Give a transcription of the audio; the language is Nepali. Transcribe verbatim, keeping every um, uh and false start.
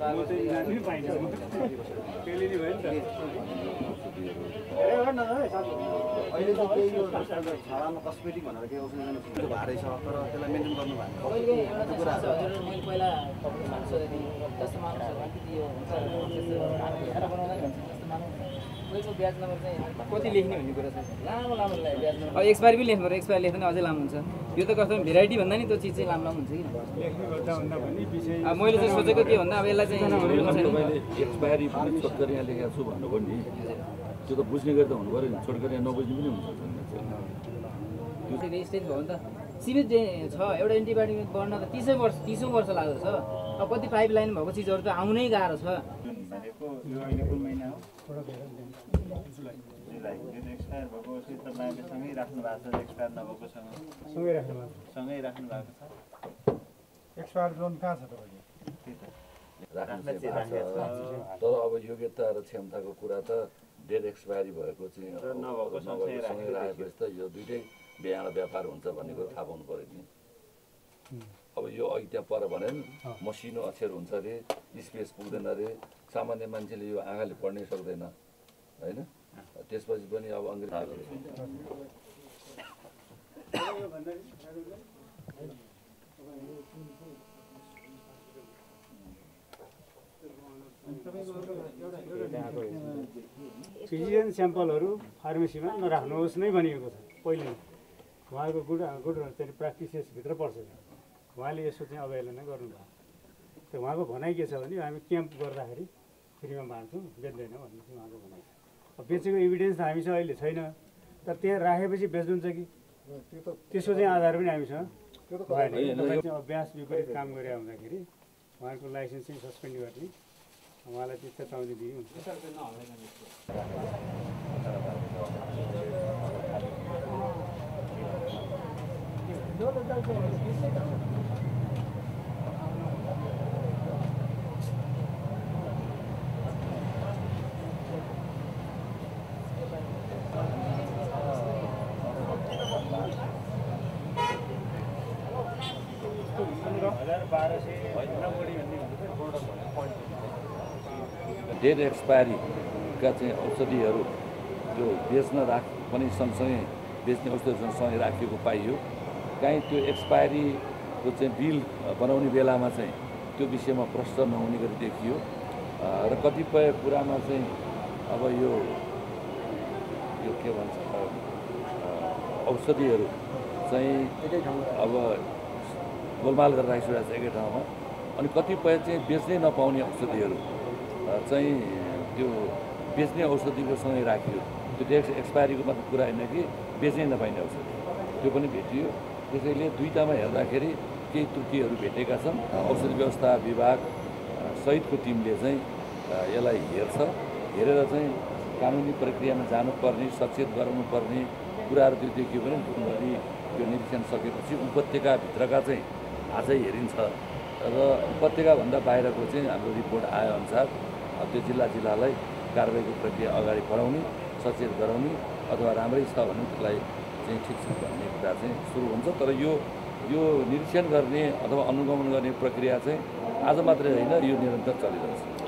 अब This was when you are hungry. Physician sample or pharmacy man, or Rahnos Nevani, Poilin. Why go good and good practices with a person? While you should have a government. So, one of I guess, I'm a camp for the Harry, Kiriman, get the one. Basic evidence, I am sure. China, that they are happy based on the this was the other one. I am sure. Obvious people come around the Giri, one could license in suspended. While at the town, the Date expiry का चाहिँ औषधिहरु जो बेच्न राख पनि सँगसँगै बेच्ने औषधिहरु सँगै राखिएको पाइयो कहीं त्यो एक्सपायरी को चाहिँ बिल बनाउने बेलामा चाहिँ त्यो विषयमा प्रश्न नहुने गरी देखियो र कतिपय कुरामा चाहिँ अब यो यो के भन्छ औषधिहरु चाहिँ अब गोलमाल गरेर राखेको छ एकै ठाउँमा अनि कतिपय चाहिँ बेच्नै नपाउने औषधिहरु चाहिँ त्यो बेच्ने औषधिको सँगै राखियो त्यो डेट एक्सपायरीको मात्र कुरा हैन कि बेच्नै नपाइने औषधि त्यो पनि भेटियो त्यसैले दुईटामा हेर्दाखेरि केही त्रुटिहरु भेटेका छन् औषधि व्यवस्था विभाग सहितको टिमले चाहिँ यसलाई हेर्छ हेरेर चाहिँ कानुनी प्रक्रियामा जानुपर्ने सचेत गराउनुपर्ने कुराहरु त्यो देखियो भने पनि त्यो निरीक्षण सकेपछि उपत्यका भित्रका चाहिँ आजै हेरिन्छ र उपत्यका भन्दा बाहिरको चाहिँ हाम्रो रिपोर्ट आए अनुसार त्यो जिल्ला जिल्लालाई कारबाहीको प्रक्रिया अगाडि बढाउने सचेत गराउने अथवा राम्रै छ भन्ने त्यसलाई चाहिँ ठिक छ भन्ने कुरा चाहिँ सुरु हुन्छ तर यो यो निरीक्षण गर्ने अथवा अनुगमन गर्ने प्रक्रिया चाहिँ आज मात्रै हैन यो निरन्तर चलिरहेको छ